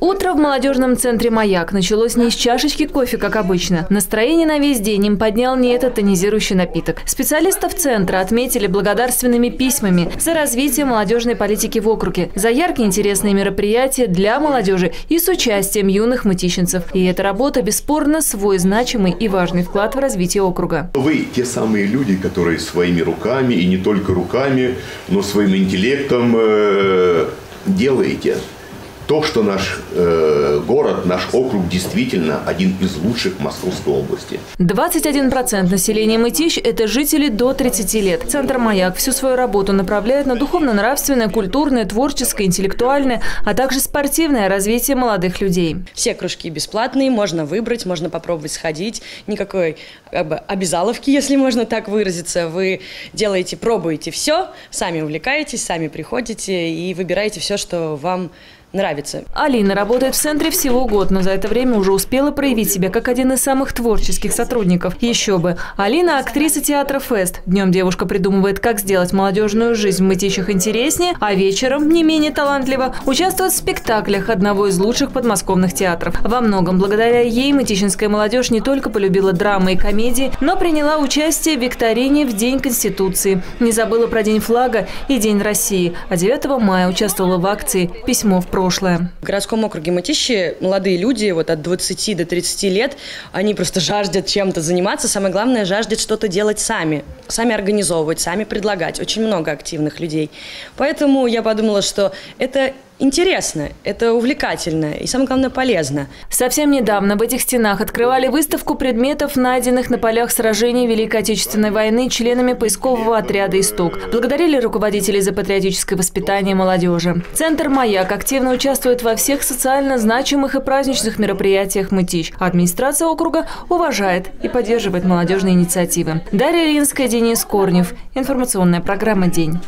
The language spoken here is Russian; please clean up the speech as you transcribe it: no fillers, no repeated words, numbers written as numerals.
Утро в молодежном центре «Маяк» началось не с чашечки кофе, как обычно. Настроение на весь день им поднял не этот тонизирующий напиток. Специалистов центра отметили благодарственными письмами за развитие молодежной политики в округе, за яркие интересные мероприятия для молодежи и с участием юных мытищенцев. И эта работа, бесспорно, свой значимый и важный вклад в развитие округа. Вы те самые люди, которые своими руками, и не только руками, но своим интеллектом делаете то, что наш город, наш округ действительно один из лучших Московской области. 21% населения Мытищ – это жители до 30 лет. Центр «Маяк» всю свою работу направляет на духовно-нравственное, культурное, творческое, интеллектуальное, а также спортивное развитие молодых людей. Все кружки бесплатные, можно выбрать, можно попробовать сходить. Никакой обязаловки, если можно так выразиться. Вы делаете, пробуете все, сами увлекаетесь, сами приходите и выбираете все, что вам нравится. Алина работает в центре всего год, но за это время уже успела проявить себя как один из самых творческих сотрудников. Еще бы. Алина – актриса театра «Фест». Днем девушка придумывает, как сделать молодежную жизнь в Мытищах интереснее, а вечером, не менее талантливо, участвует в спектаклях одного из лучших подмосковных театров. Во многом благодаря ей мытищинская молодежь не только полюбила драмы и комедии, но приняла участие в викторине в День Конституции. Не забыла про День флага и День России. А 9 мая участвовала в акции «Письмо в прошлое». В городском округе Мытищи молодые люди вот от 20 до 30 лет, они просто жаждут чем-то заниматься. Самое главное, жаждут что-то делать сами. Сами организовывать, сами предлагать. Очень много активных людей. Поэтому я подумала, что это интересно, это увлекательно и, самое главное, полезно. Совсем недавно в этих стенах открывали выставку предметов, найденных на полях сражений Великой Отечественной войны членами поискового отряда «Исток». Благодарили руководителей за патриотическое воспитание молодежи. Центр «Маяк» активно участвует во всех социально значимых и праздничных мероприятиях Мытищ. Администрация округа уважает и поддерживает молодежные инициативы. Дарья Ильинская, Денис Корнев. Информационная программа «День».